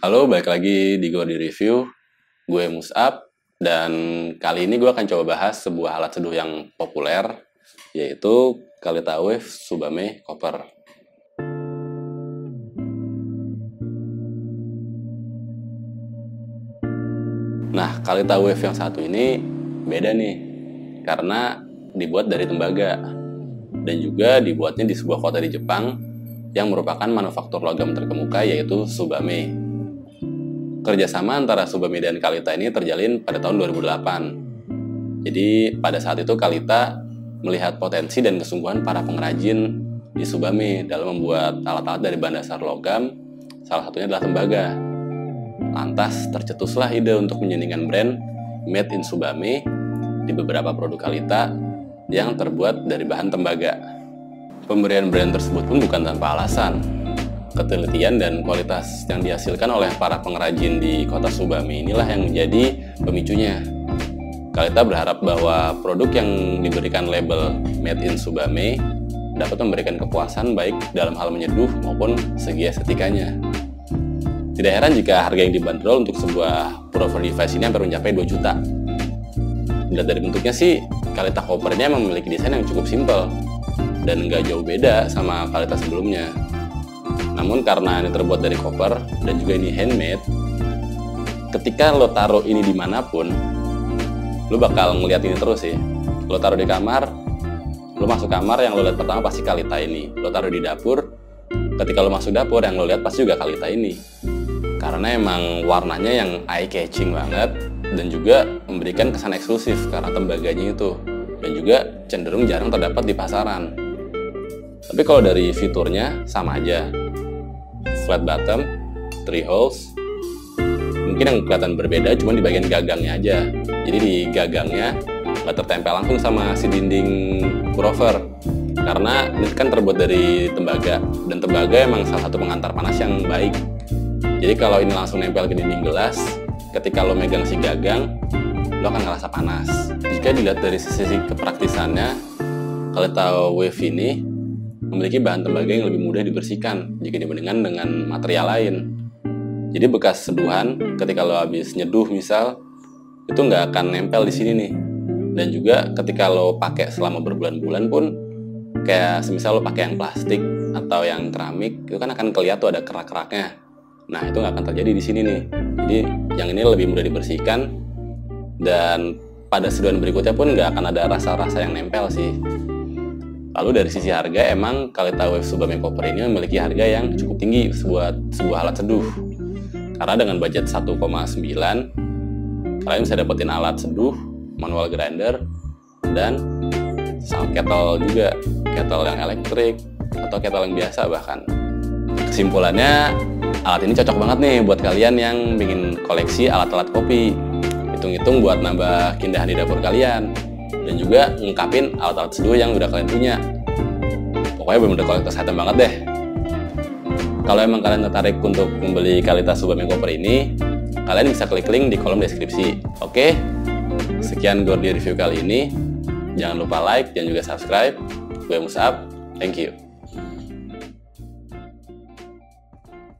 Halo, balik lagi di Gordi Review. Gue Musab, dan kali ini gue akan coba bahas sebuah alat seduh yang populer, yaitu Kalita Wave Tsubame Copper. Nah, Kalita Wave yang satu ini beda nih, karena dibuat dari tembaga, dan juga dibuatnya di sebuah kota di Jepang, yang merupakan manufaktur logam terkemuka, yaitu Tsubame. Kerjasama antara Tsubame dan Kalita ini terjalin pada tahun 2008. Jadi pada saat itu Kalita melihat potensi dan kesungguhan para pengrajin di Tsubame dalam membuat alat-alat dari bahan dasar logam, salah satunya adalah tembaga. Lantas tercetuslah ide untuk menyandingkan brand Made in Tsubame di beberapa produk Kalita yang terbuat dari bahan tembaga. Pemberian brand tersebut pun bukan tanpa alasan. Ketelitian dan kualitas yang dihasilkan oleh para pengrajin di kota Tsubame inilah yang menjadi pemicunya. Kalita berharap bahwa produk yang diberikan label Made in Tsubame dapat memberikan kepuasan baik dalam hal menyeduh maupun segi estetikanya. Tidak heran jika harga yang dibanderol untuk sebuah proper device ini hampir mencapai 2 juta. Dilihat dari bentuknya sih, Kalita Coppernya memiliki desain yang cukup simpel dan nggak jauh beda sama Kalita sebelumnya. Namun karena ini terbuat dari koper dan juga ini handmade, ketika lo taruh ini dimanapun, lo bakal ngeliat ini terus sih. Lo taruh di kamar, lo masuk kamar, yang lo lihat pertama pasti Kalita ini. Lo taruh di dapur, ketika lo masuk dapur, yang lo lihat pasti juga Kalita ini. Karena emang warnanya yang eye-catching banget dan juga memberikan kesan eksklusif karena tembaganya itu, dan juga cenderung jarang terdapat di pasaran. Tapi kalau dari fiturnya sama aja, flat bottom, 3 holes. Mungkin yang kelihatan berbeda cuma di bagian gagangnya aja. Jadi di gagangnya nggak tertempel langsung sama si dinding crossover, karena ini kan terbuat dari tembaga, dan tembaga emang salah satu pengantar panas yang baik. Jadi kalau ini langsung nempel ke dinding gelas, ketika lo megang si gagang, lo akan ngerasa panas. Jika dilihat dari sisi kepraktisannya, Kalita Wave ini memiliki bahan tembaga yang lebih mudah dibersihkan jika dibandingkan dengan material lain. Jadi bekas seduhan ketika lo habis nyeduh misal, itu nggak akan nempel di sini nih. Dan juga ketika lo pakai selama berbulan-bulan pun, kayak semisal lo pakai yang plastik atau yang keramik, itu kan akan kelihatan tuh ada kerak-keraknya. Nah, itu nggak akan terjadi di sini nih. Jadi yang ini lebih mudah dibersihkan, dan pada seduhan berikutnya pun nggak akan ada rasa-rasa yang nempel sih. Lalu dari sisi harga, emang Kalita Wave Tsubame Copper ini memiliki harga yang cukup tinggi buat sebuah alat seduh. Karena dengan budget 1,9, kalian bisa dapetin alat seduh, manual grinder, dan kettle juga, kettle yang elektrik atau kettle yang biasa bahkan. Kesimpulannya, alat ini cocok banget nih buat kalian yang ingin koleksi alat-alat kopi. Hitung-hitung buat nambah keindahan di dapur kalian, dan juga ngungkapin alat-alat seduh yang udah kalian punya. Pokoknya bener-bener kualitas item banget deh. Kalau emang kalian tertarik untuk membeli Kalita Tsubame Copper ini, kalian bisa klik link di kolom deskripsi. Oke, sekian Gordi Review kali ini. Jangan lupa like dan juga subscribe. Gue Musab, thank you.